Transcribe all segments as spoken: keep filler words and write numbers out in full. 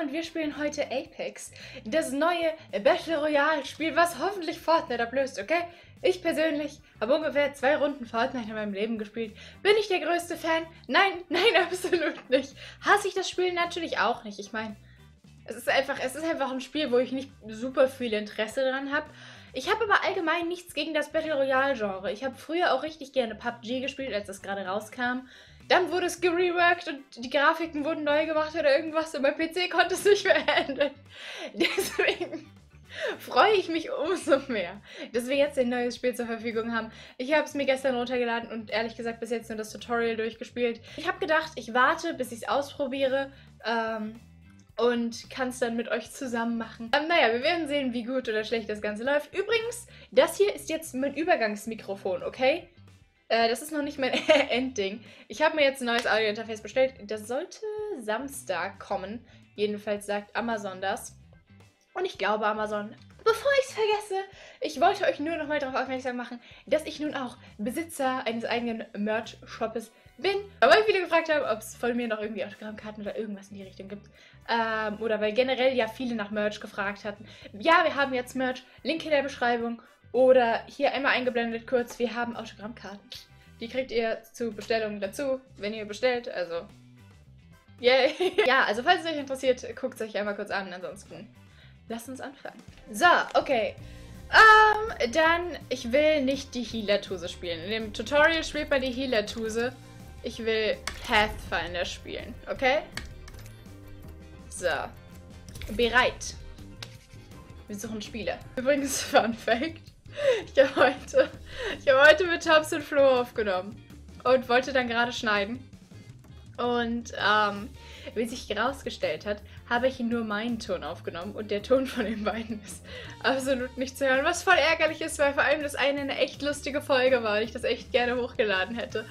und wir spielen heute Apex, das neue Battle Royale Spiel, was hoffentlich Fortnite ablöst, okay? Ich persönlich habe ungefähr zwei Runden Fortnite in meinem Leben gespielt. Bin ich der größte Fan? Nein, nein, absolut nicht. Hasse ich das Spiel? Natürlich auch nicht. Ich meine, es ist einfach, es ist einfach ein Spiel, wo ich nicht super viel Interesse dran habe. Ich habe aber allgemein nichts gegen das Battle Royale Genre. Ich habe früher auch richtig gerne P U B G gespielt, als das gerade rauskam. Dann wurde es gereworked und die Grafiken wurden neu gemacht oder irgendwas und mein P C konnte es nicht mehr handeln. Deswegen freue ich mich umso mehr, dass wir jetzt ein neues Spiel zur Verfügung haben. Ich habe es mir gestern runtergeladen und ehrlich gesagt bis jetzt nur das Tutorial durchgespielt. Ich habe gedacht, ich warte, bis ich es ausprobiere. Ähm... Und kann es dann mit euch zusammen machen. Ähm, naja, wir werden sehen, wie gut oder schlecht das Ganze läuft. Übrigens, das hier ist jetzt mein Übergangsmikrofon, okay? Äh, das ist noch nicht mein Endding. Ich habe mir jetzt ein neues Audiointerface bestellt. Das sollte Samstag kommen. Jedenfalls sagt Amazon das. Und ich glaube Amazon. Bevor ich es vergesse, ich wollte euch nur nochmal darauf aufmerksam machen, dass ich nun auch Besitzer eines eigenen Merch-Shoppes bin. Weil viele gefragt haben, ob es von mir noch irgendwie Autogrammkarten oder irgendwas in die Richtung gibt. Ähm, oder weil generell ja viele nach Merch gefragt hatten. Ja, wir haben jetzt Merch. Link in der Beschreibung. Oder hier einmal eingeblendet kurz, wir haben Autogrammkarten. Die kriegt ihr zu Bestellungen dazu, wenn ihr bestellt. Also, yay. Ja, also falls es euch interessiert, guckt es euch einmal kurz an. Ansonsten, lasst uns anfangen. So, okay. Ähm, dann, ich will nicht die Healer-Tuse spielen. In dem Tutorial spielt man die Healer-Tuse. Ich will Pathfinder spielen, okay? So. Bereit. Wir suchen Spieler. Übrigens, Fun Fact. Ich habe heute, ich habe heute mit Tops und Flo aufgenommen. Und wollte dann gerade schneiden. Und, ähm, wie sich herausgestellt hat, habe ich nur meinen Ton aufgenommen und der Ton von den beiden ist absolut nicht zu hören. Was voll ärgerlich ist, weil vor allem das eine eine echt lustige Folge war und ich das echt gerne hochgeladen hätte.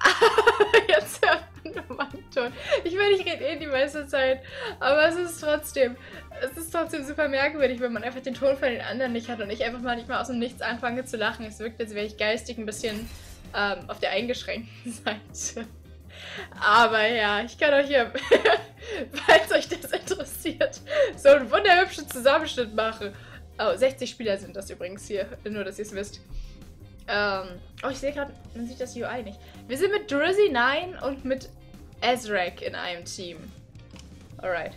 Aber jetzt hört man nur meinen Ton. Ich meine, ich rede eh die meiste Zeit, aber es ist trotzdem, es ist trotzdem super merkwürdig, wenn man einfach den Ton von den anderen nicht hat und ich einfach mal nicht mal aus dem Nichts anfange zu lachen. Es wirkt, als wäre ich geistig ein bisschen ähm, auf der eingeschränkten Seite. Aber ja, ich kann euch hier, falls euch das interessiert, so einen wunderhübschen Zusammenschnitt machen. Oh, sechzig Spieler sind das übrigens hier, nur dass ihr es wisst. Ähm, oh, ich sehe gerade, man sieht das U I nicht. Wir sind mit Drizzy neun und mit Ezrek in einem Team. Alright.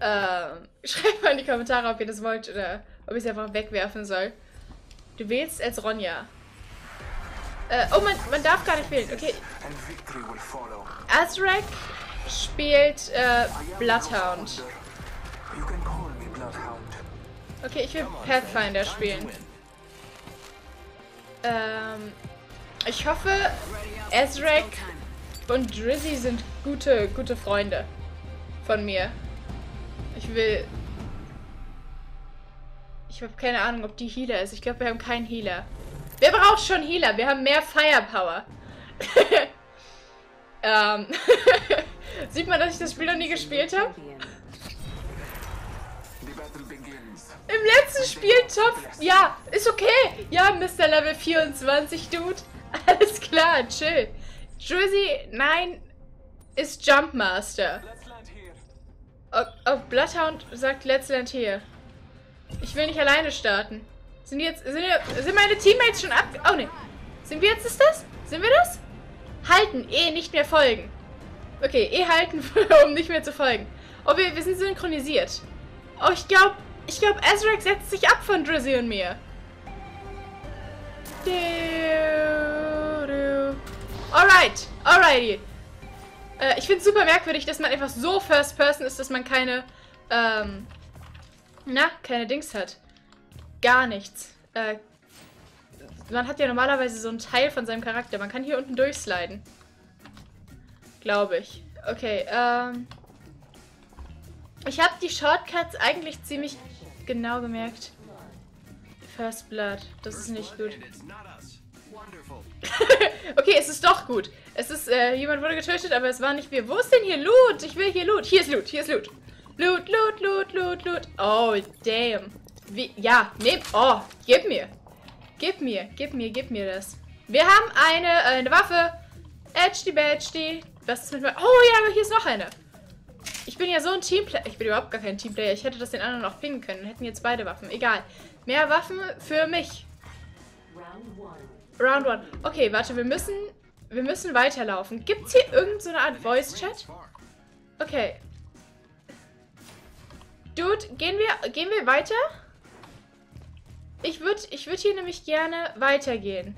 Ähm, schreibt mal in die Kommentare, ob ihr das wollt oder ob ich es einfach wegwerfen soll. Du wählst als Ronja. Äh, oh, man, man darf gar nicht wählen. Okay. Ezrek spielt äh, Bloodhound. Okay, ich will Pathfinder spielen. Ähm, ich hoffe, Ezrek und Drizzy sind gute, gute Freunde von mir. Ich will... Ich habe keine Ahnung, ob die Healer ist. Ich glaube, wir haben keinen Healer. Wer braucht schon Healer? Wir haben mehr Firepower. ähm. Sieht man, dass ich das Spiel noch nie gespielt habe? Im letzten Spieltopf? Ja, ist okay. Ja, Mister Level vierundzwanzig, Dude. Alles klar, chill. Drizzy neun ist Jumpmaster. Auf oh, oh, Bloodhound sagt Let's Land Here. Ich will nicht alleine starten. Sind jetzt, sind, sind meine Teammates schon ab... Oh, ne. Sind wir jetzt ist das? Sind wir das? Halten, eh nicht mehr folgen. Okay, eh halten, um nicht mehr zu folgen. Oh, wir, wir sind synchronisiert. Oh, ich glaube, ich glaube, Ezrek setzt sich ab von Drizzy und mir. Alright, alrighty. Äh, ich finde es super merkwürdig, dass man einfach so First Person ist, dass man keine, ähm, na, keine Dings hat. Gar nichts. Äh, man hat ja normalerweise so einen Teil von seinem Charakter. Man kann hier unten durchsliden. Glaube ich. Okay, ähm... ich habe die Shortcuts eigentlich ziemlich genau gemerkt. First Blood. Das ist nicht gut. Okay, es ist doch gut. Es ist, äh, jemand wurde getötet, aber es war nicht wir. Wo ist denn hier Loot? Ich will hier Loot. Hier ist Loot, hier ist Loot. Loot, Loot, Loot, Loot, Loot. Oh, damn. Wie, ja, nehm. Oh, gib mir. Gib mir, gib mir, gib mir das. Wir haben eine, äh, eine Waffe. Edgy, Badgy. Was ist mit mir? Oh ja, aber hier ist noch eine. Ich bin ja so ein Teamplayer. Ich bin überhaupt gar kein Teamplayer. Ich hätte das den anderen auch pingen können. Hätten jetzt beide Waffen. Egal. Mehr Waffen für mich. Round one. Okay, warte. Wir müssen, wir müssen weiterlaufen. Gibt's hier irgendeine so Art Voice-Chat? Okay. Dude, gehen wir, gehen wir weiter? Ich würde ich würd hier nämlich gerne weitergehen.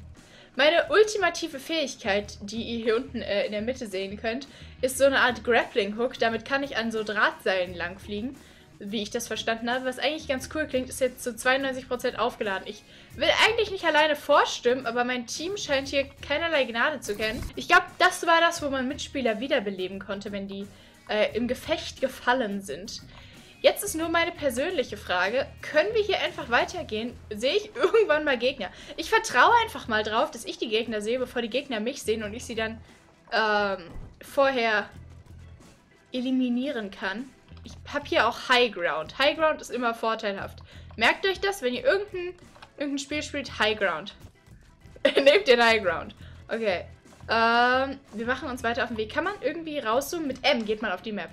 Meine ultimative Fähigkeit, die ihr hier unten äh, in der Mitte sehen könnt, ist so eine Art Grappling-Hook. Damit kann ich an so Drahtseilen langfliegen, wie ich das verstanden habe. Was eigentlich ganz cool klingt, ist jetzt zu so zweiundneunzig Prozent aufgeladen. Ich will eigentlich nicht alleine vorstimmen, aber mein Team scheint hier keinerlei Gnade zu kennen. Ich glaube, das war das, wo man Mitspieler wiederbeleben konnte, wenn die äh, im Gefecht gefallen sind. Jetzt ist nur meine persönliche Frage, können wir hier einfach weitergehen? Sehe ich irgendwann mal Gegner? Ich vertraue einfach mal drauf, dass ich die Gegner sehe, bevor die Gegner mich sehen und ich sie dann ähm, vorher eliminieren kann. Ich habe hier auch High Ground. High Ground ist immer vorteilhaft. Merkt euch das, wenn ihr irgendein, irgendein Spiel spielt, High Ground. Nehmt den High Ground. Okay, ähm, wir machen uns weiter auf den Weg. Kann man irgendwie rauszoomen? Mit M geht man auf die Map.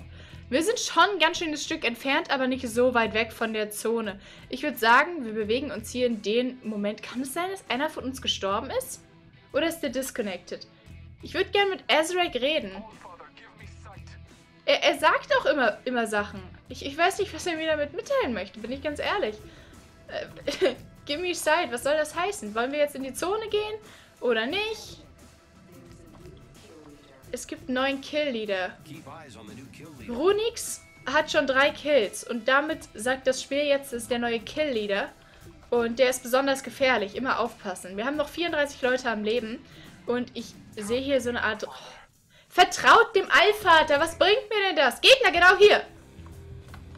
Wir sind schon ein ganz schönes Stück entfernt, aber nicht so weit weg von der Zone. Ich würde sagen, wir bewegen uns hier in den Moment. Kann es sein, dass einer von uns gestorben ist? Oder ist der disconnected? Ich würde gerne mit Ezrek reden. Er, er sagt auch immer, immer Sachen. Ich, ich weiß nicht, was er mir damit mitteilen möchte, bin ich ganz ehrlich. Äh, give me sight, was soll das heißen? Wollen wir jetzt in die Zone gehen oder nicht? Es gibt neun Kill-Leader. Runix hat schon drei Kills. Und damit sagt das Spiel jetzt, ist der neue Kill-Leader. Und der ist besonders gefährlich. Immer aufpassen. Wir haben noch vierunddreißig Leute am Leben. Und ich sehe hier so eine Art... Oh. Vertraut dem Allvater. Was bringt mir denn das? Gegner, genau hier.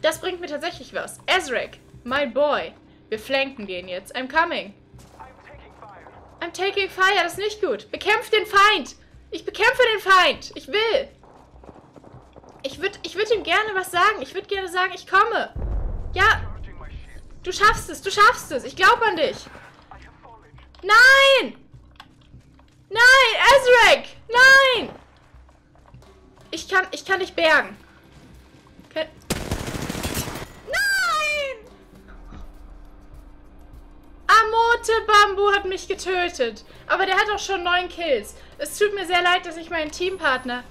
Das bringt mir tatsächlich was. Ezrek, my boy. Wir flanken den jetzt. I'm coming. I'm taking fire. Das ist nicht gut. Bekämpft den Feind. Ich bekämpfe den Feind. Ich will. Ich würde ich würd ihm gerne was sagen. Ich würde gerne sagen, ich komme. Ja. Du schaffst es. Du schaffst es. Ich glaube an dich. Nein. Nein, Ezrek. Nein. Ich kann, ich kann dich bergen. Okay. Nein. Amote Bambu hat mich getötet. Aber der hat auch schon neun Kills. Es tut mir sehr leid, dass ich meinen Teampartner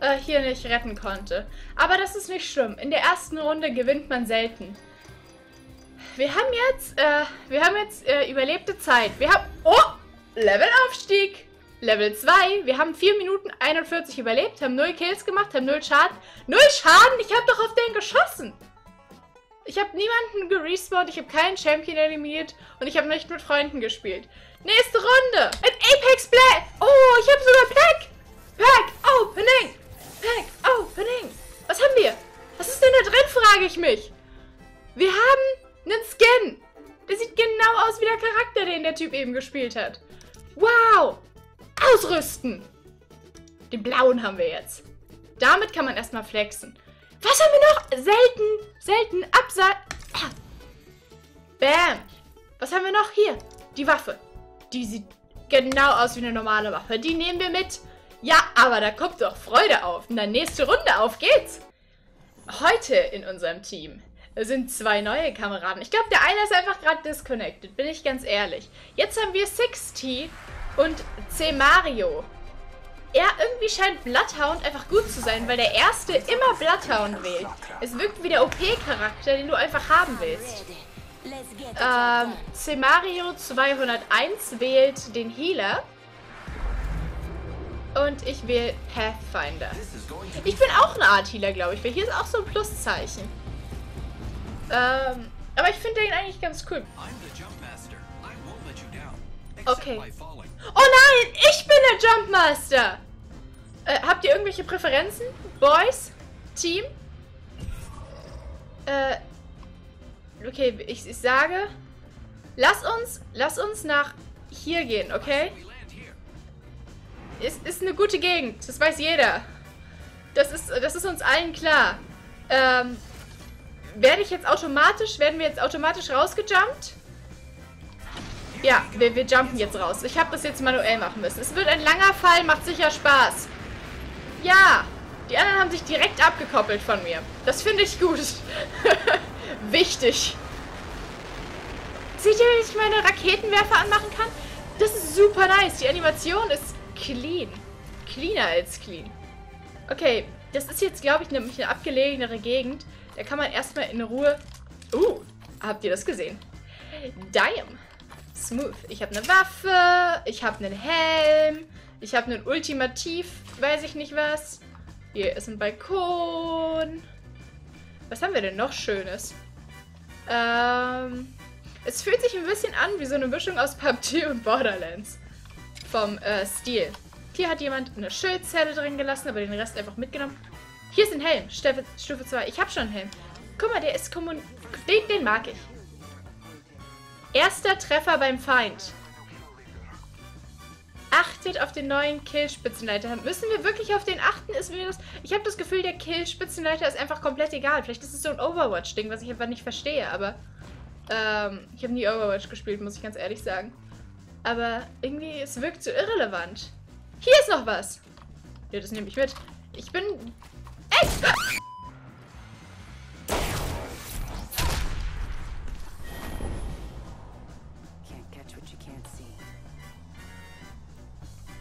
äh, hier nicht retten konnte. Aber das ist nicht schlimm. In der ersten Runde gewinnt man selten. Wir haben jetzt, äh, wir haben jetzt äh, überlebte Zeit. Wir haben... Oh! Levelaufstieg! Level zwei. Wir haben vier Minuten einundvierzig überlebt, haben null Kills gemacht, haben null Schaden. null Schaden? Ich habe doch auf den geschossen! Ich habe niemanden gerespawnt, ich habe keinen Champion eliminiert und ich habe nicht mit Freunden gespielt. Nächste Runde! Ein Apex Black! Oh, ich habe sogar Pack! Pack Opening! Pack Opening! Was haben wir? Was ist denn da drin, frage ich mich. Wir haben einen Skin. Der sieht genau aus wie der Charakter, den der Typ eben gespielt hat. Wow! Ausrüsten! Den blauen haben wir jetzt. Damit kann man erstmal flexen. Was haben wir noch? Selten, selten, Absatz. Ah. Bam! Was haben wir noch hier? Die Waffe. Die sieht genau aus wie eine normale Waffe. Die nehmen wir mit. Ja, aber da kommt doch Freude auf. Na, nächste Runde, auf geht's. Heute in unserem Team sind zwei neue Kameraden. Ich glaube, der eine ist einfach gerade disconnected, bin ich ganz ehrlich. Jetzt haben wir sechzig und C-Mario. Er irgendwie scheint Bloodhound einfach gut zu sein, weil der erste immer Bloodhound wählt. Es wirkt wie der O P-Charakter, den du einfach haben willst. Ähm, C-Mario zweihunderteins wählt den Healer. Und ich wähle Pathfinder. Ich bin auch eine Art Healer, glaube ich, weil hier ist auch so ein Pluszeichen. Ähm, aber ich finde den eigentlich ganz cool. Okay. Oh nein, ich bin der Jumpmaster! Äh, habt ihr irgendwelche Präferenzen? Boys? Team? Äh, okay, ich, ich sage, lass uns, lass uns nach hier gehen, okay? Ist, ist eine gute Gegend, das weiß jeder. Das ist, das ist uns allen klar. Ähm, werde ich jetzt automatisch, werden wir jetzt automatisch rausgejumpt? Ja, wir, wir jumpen jetzt raus. Ich habe das jetzt manuell machen müssen. Es wird ein langer Fall, macht sicher Spaß. Ja, Die anderen haben sich direkt abgekoppelt von mir. Das finde ich gut. Wichtig. Seht ihr, wie ich meine Raketenwerfer anmachen kann? Das ist super nice. Die Animation ist clean. Cleaner als clean. Okay, das ist jetzt, glaube ich, nämlich eine abgelegenere Gegend. Da kann man erstmal in Ruhe... Uh, habt ihr das gesehen? Damn. Smooth. Ich habe eine Waffe. Ich habe einen Helm. Ich habe einen Ultimativ. Weiß ich nicht was. Hier ist ein Balkon. Was haben wir denn noch Schönes? Ähm... Es fühlt sich ein bisschen an wie so eine Mischung aus P U B G und Borderlands. Vom äh, Stil. Hier hat jemand eine Schildzelle drin gelassen, aber den Rest einfach mitgenommen. Hier ist ein Helm. Stufe, Stufe zwei. Ich habe schon einen Helm. Guck mal, der ist kommun... Den, den mag ich. Erster Treffer beim Feind. Achtet auf den neuen Kill-Spitzenleiter. Müssen wir wirklich auf den achten? Ist mir das... Ich habe das Gefühl, der Kill-Spitzenleiter ist einfach komplett egal. Vielleicht ist es so ein Overwatch-Ding, was ich einfach nicht verstehe, aber... Ähm, ich habe nie Overwatch gespielt, muss ich ganz ehrlich sagen. Aber irgendwie, es wirkt so irrelevant. Hier ist noch was. Ja, das nehme ich mit. Ich bin... Ey!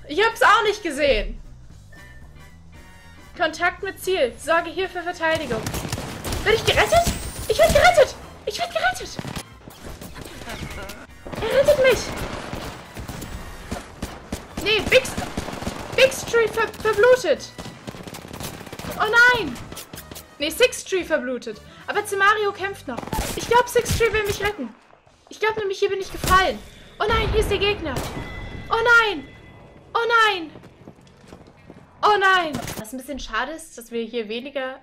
Ich hab's auch nicht gesehen. Kontakt mit Ziel. Sorge hier für Verteidigung. Werde ich gerettet? Ich werde gerettet! Ich werde gerettet! Er rettet mich! Nee, Big, Big Street ver verblutet! Oh nein! Nee, Six Tree verblutet. Aber C-Mario kämpft noch. Ich glaube, Six Tree will mich retten. Ich glaube nämlich, hier bin ich gefallen. Oh nein, hier ist der Gegner. Oh nein! Oh nein! Oh nein! Was ein bisschen schade ist, dass wir hier weniger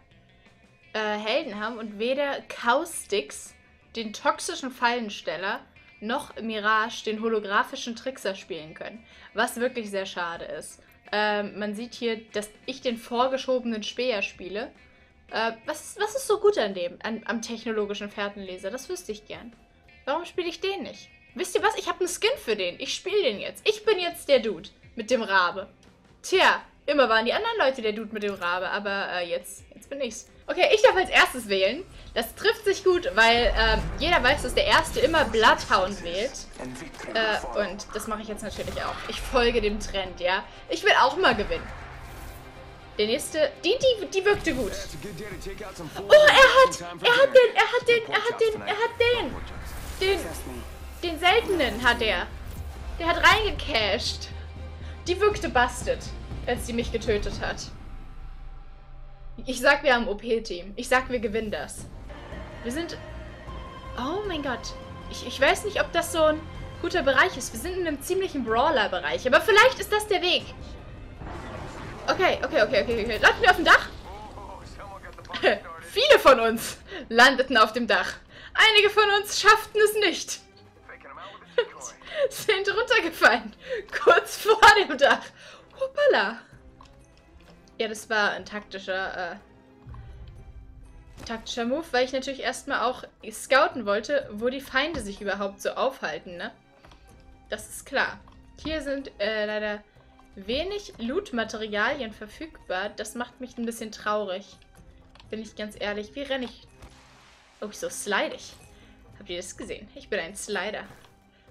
äh, Helden haben und weder Caustics, den toxischen Fallensteller, noch Mirage, den holographischen Trickser, spielen können. Was wirklich sehr schade ist. Ähm, man sieht hier, dass ich den vorgeschobenen Speer spiele. Äh, was, was ist so gut an dem, an, am technologischen Fährtenleser? Das wüsste ich gern. Warum spiele ich den nicht? Wisst ihr was? Ich habe einen Skin für den. Ich spiele den jetzt. Ich bin jetzt der Dude mit dem Rabe. Tja, immer waren die anderen Leute der Dude mit dem Rabe, aber äh, jetzt, jetzt bin ich's. Okay, ich darf als erstes wählen. Das trifft sich gut, weil äh, jeder weiß, dass der Erste immer Bloodhound wählt. Äh, und das mache ich jetzt natürlich auch. Ich folge dem Trend, ja. Ich will auch mal gewinnen. Der nächste, die, die, die wirkte gut. Oh, er hat, er hat den, er hat den, er hat den, er hat den. Den, den seltenen hat er. Der hat reingecashed. Die wirkte busted, als sie mich getötet hat. Ich sag, wir haben O P-Team. Ich sag, wir gewinnen das. Wir sind... Oh mein Gott. Ich, ich weiß nicht, ob das so ein guter Bereich ist. Wir sind in einem ziemlichen Brawler-Bereich. Aber vielleicht ist das der Weg. Okay, okay, okay, okay. okay. Landen wir auf dem Dach? Viele von uns landeten auf dem Dach. Einige von uns schafften es nicht. Sind runtergefallen. Kurz vor dem Dach. Hoppala. Ja, das war ein taktischer, äh, taktischer Move, weil ich natürlich erstmal auch scouten wollte, wo die Feinde sich überhaupt so aufhalten, ne? Das ist klar. Hier sind äh, leider wenig Loot-Materialien verfügbar. Das macht mich ein bisschen traurig. Bin ich ganz ehrlich. Wie renne ich? Oh, so slide ich. Habt ihr das gesehen? Ich bin ein Slider.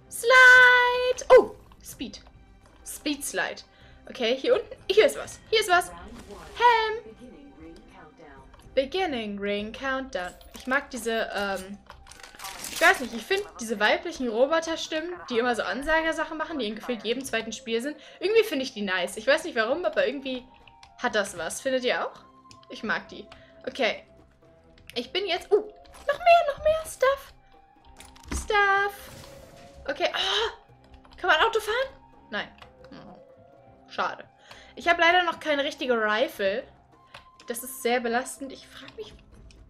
Slide! Oh! Speed. Speed Slide. Okay, hier unten. Hier ist was. Hier ist was. Helm. Beginning Ring Countdown. Ich mag diese, ähm... ich weiß nicht, ich finde diese weiblichen Roboterstimmen, die immer so Ansagersachen machen, die in gefühlt jedem zweiten Spiel sind. Irgendwie finde ich die nice. Ich weiß nicht warum, aber irgendwie hat das was. Findet ihr auch? Ich mag die. Okay. Ich bin jetzt... Uh! Noch mehr, noch mehr Stuff. Stuff. Okay. Oh, kann man Auto fahren? Nein. Schade. Ich habe leider noch keine richtige Rifle. Das ist sehr belastend. Ich frage mich,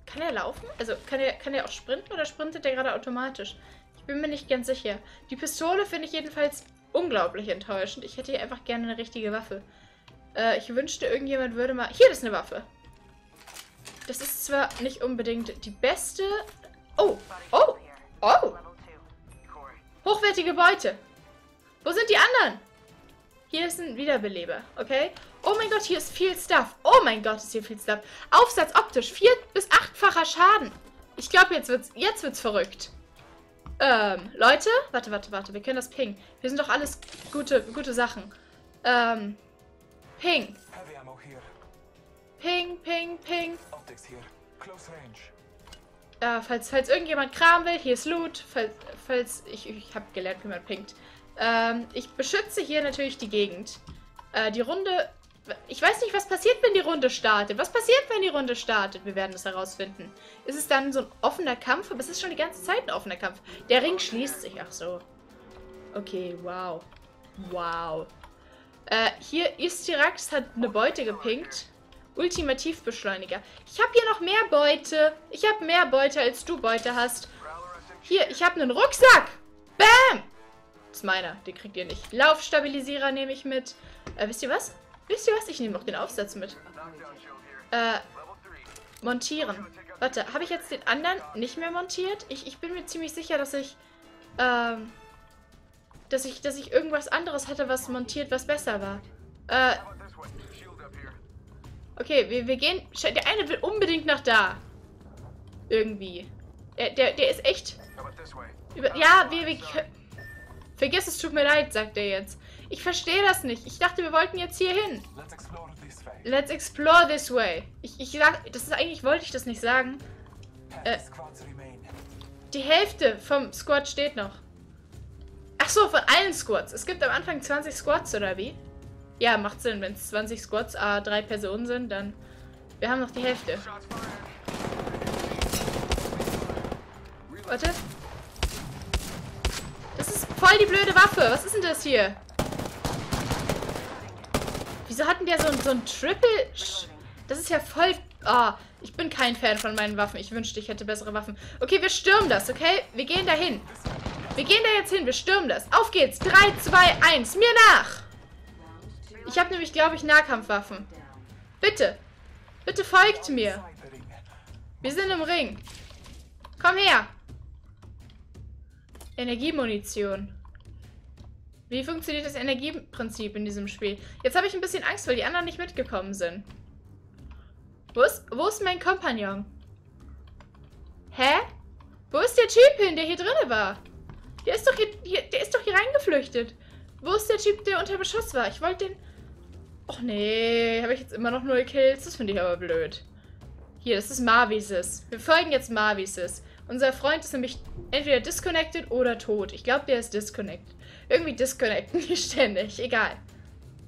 kann er laufen? Also, kann er, kann er auch sprinten oder sprintet er gerade automatisch? Ich bin mir nicht ganz sicher. Die Pistole finde ich jedenfalls unglaublich enttäuschend. Ich hätte hier einfach gerne eine richtige Waffe. Äh, ich wünschte, irgendjemand würde mal... Hier ist eine Waffe. Das ist zwar nicht unbedingt die beste... Oh, oh, oh. Hochwertige Beute. Wo sind die anderen? Hier ist ein Wiederbeleber, okay? Oh mein Gott, hier ist viel Stuff. Oh mein Gott, ist hier viel Stuff. Aufsatz optisch. Vier- bis achtfacher Schaden. Ich glaube, jetzt wird's, jetzt wird's verrückt. Ähm, Leute. Warte, warte, warte. Wir können das pingen. Wir sind doch alles gute, gute Sachen. Ähm, ping. Ping, ping, ping. Äh, falls, falls irgendjemand Kram will, hier ist Loot. Falls, falls ich, ich habe gelernt, wie man pingt. Ähm, ich beschütze hier natürlich die Gegend. Äh, die Runde... Ich weiß nicht, was passiert, wenn die Runde startet. Was passiert, wenn die Runde startet? Wir werden es herausfinden. Ist es dann so ein offener Kampf? Aber es ist schon die ganze Zeit ein offener Kampf. Der Ring schließt sich. Ach so. Okay, wow. Wow. Äh, hier, Istirax hat eine Beute gepinkt. Ultimativbeschleuniger. Ich habe hier noch mehr Beute. Ich habe mehr Beute, als du Beute hast. Hier, ich habe einen Rucksack. Bam! Das ist meiner. Den kriegt ihr nicht. Laufstabilisierer nehme ich mit. Äh, wisst ihr was? Wisst ihr was? Ich nehme noch den Aufsatz mit. Äh, montieren. Warte, habe ich jetzt den anderen nicht mehr montiert? Ich, ich bin mir ziemlich sicher, dass ich, ähm, dass ich, dass ich irgendwas anderes hatte, was montiert, was besser war. Äh, okay, wir, wir gehen, der eine will unbedingt nach da. Irgendwie. Der, der, der ist echt... Über, ja, wir, wir... Vergiss es, tut mir leid, sagt er jetzt. Ich verstehe das nicht. Ich dachte, wir wollten jetzt hier hin. Let's explore this way. Let's explore this way. Ich, ich sag, das ist eigentlich, wollte ich das nicht sagen. Äh, die Hälfte vom Squad steht noch. Ach so, von allen Squads. Es gibt am Anfang zwanzig Squads, oder wie? Ja, macht Sinn. Wenn es zwanzig Squads, ah, drei Personen sind, dann... Wir haben noch die Hälfte. Warte. Das ist voll die blöde Waffe. Was ist denn das hier? Wieso hatten der so, so ein Triple... Das ist ja voll... Oh, ich bin kein Fan von meinen Waffen. Ich wünschte, ich hätte bessere Waffen. Okay, wir stürmen das, okay? Wir gehen da hin. Wir gehen da jetzt hin. Wir stürmen das. Auf geht's. drei, zwei, eins. Mir nach! Ich habe nämlich, glaube ich, Nahkampfwaffen. Bitte. Bitte folgt mir. Wir sind im Ring. Komm her. Energiemunition. Wie funktioniert das Energieprinzip in diesem Spiel? Jetzt habe ich ein bisschen Angst, weil die anderen nicht mitgekommen sind. Wo ist, wo ist mein Kompagnon? Hä? Wo ist der Typ hin, der hier drin war? Der ist doch hier, hier, der ist doch hier reingeflüchtet. Wo ist der Typ, der unter Beschuss war? Ich wollte den... Och nee, habe ich jetzt immer noch null Kills? Das finde ich aber blöd. Hier, das ist Marvisis. Wir folgen jetzt Marvisis. Unser Freund ist nämlich entweder disconnected oder tot. Ich glaube, der ist disconnected. Irgendwie disconnecten die ständig. Egal.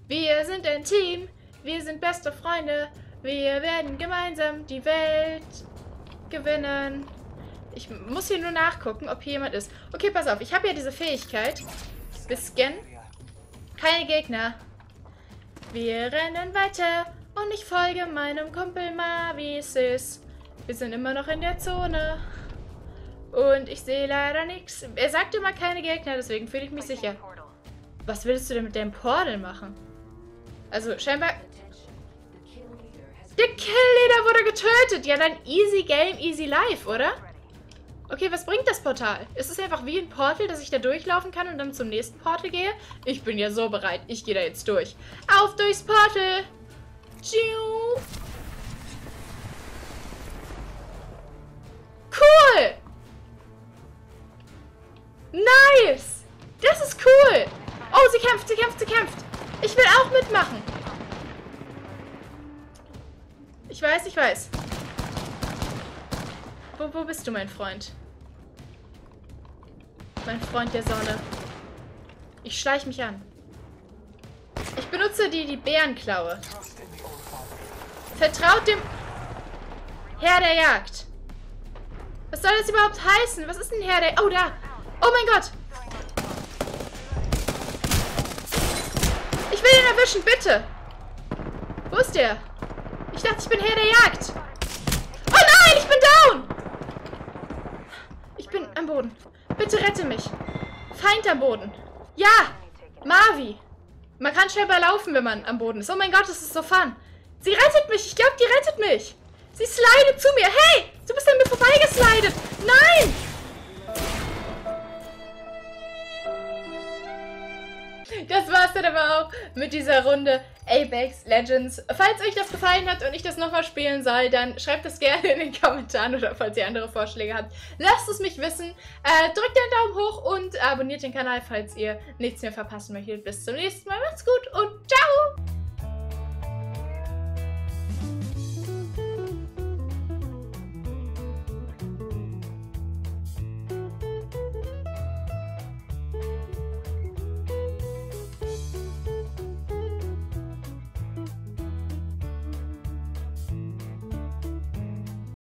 Wir sind ein Team. Wir sind beste Freunde. Wir werden gemeinsam die Welt gewinnen. Ich muss hier nur nachgucken, ob hier jemand ist. Okay, pass auf. Ich habe ja diese Fähigkeit. Wir scannen. Keine Gegner. Wir rennen weiter. Und ich folge meinem Kumpel Marvisis. Wir sind immer noch in der Zone. Und ich sehe leider nichts. Er sagt immer keine Gegner, deswegen fühle ich mich sicher. Was willst du denn mit deinem Portal machen? Also, scheinbar... Der Kill-Leader wurde getötet! Ja, dann easy game, easy life, oder? Okay, was bringt das Portal? Ist es einfach wie ein Portal, dass ich da durchlaufen kann und dann zum nächsten Portal gehe? Ich bin ja so bereit. Ich gehe da jetzt durch. Auf durchs Portal! Tschiu! Cool! Nice! Das ist cool! Oh, sie kämpft, sie kämpft, sie kämpft! Ich will auch mitmachen! Ich weiß, ich weiß. Wo, wo bist du, mein Freund? Mein Freund der Sonne. Ich schleiche mich an. Ich benutze die, die Bärenklaue. Vertraut dem Herr der Jagd. Was soll das überhaupt heißen? Was ist ein Herr der... Oh, da! Oh mein Gott! Ich will ihn erwischen, bitte! Wo ist der? Ich dachte, ich bin Herr der Jagd! Oh nein, ich bin down! Ich bin am Boden. Bitte rette mich. Feind am Boden. Ja! Marvi! Man kann scheinbar laufen, wenn man am Boden ist. Oh mein Gott, das ist so fun. Sie rettet mich! Ich glaube, die rettet mich! Sie slidet zu mir! Hey! Du bist an mir vorbeigeslidet! Nein! Das war's dann aber auch mit dieser Runde. Apex Legends. Falls euch das gefallen hat und ich das nochmal spielen soll, dann schreibt es gerne in den Kommentaren, oder falls ihr andere Vorschläge habt, lasst es mich wissen. Äh, drückt den Daumen hoch und abonniert den Kanal, falls ihr nichts mehr verpassen möchtet. Bis zum nächsten Mal, macht's gut und ciao!